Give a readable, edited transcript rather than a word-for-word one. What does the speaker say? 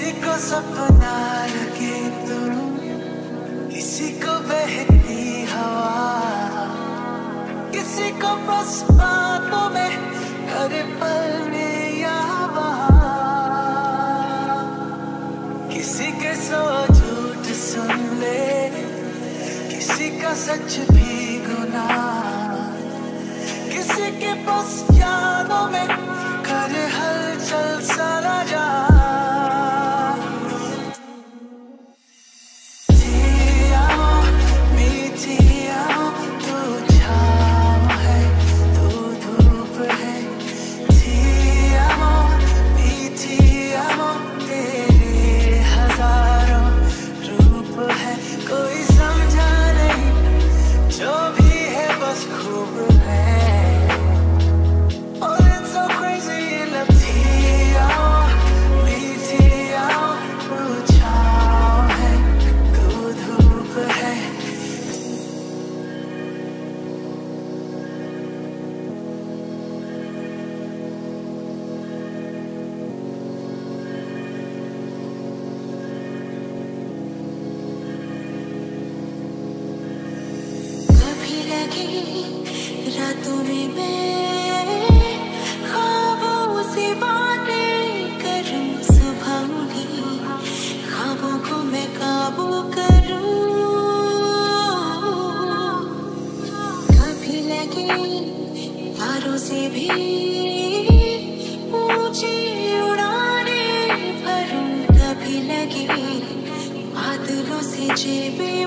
किसी को सपना लगे तुम, किसी को बहती हवा, किसी को बस बातों में हर पल में याद, किसी के सो झूठ सुन ले, किसी का सच भी गुनाह, किसी के बस यादों में कर हलचल सारा जा। रातों में मैं ख्वाबों से बातें करूं, सुबह भी ख्वाबों को मैं काबू करूं। कभी लगे तारों से भी मुझे उड़ाने भरूं, कभी लगे बादलों से जेबें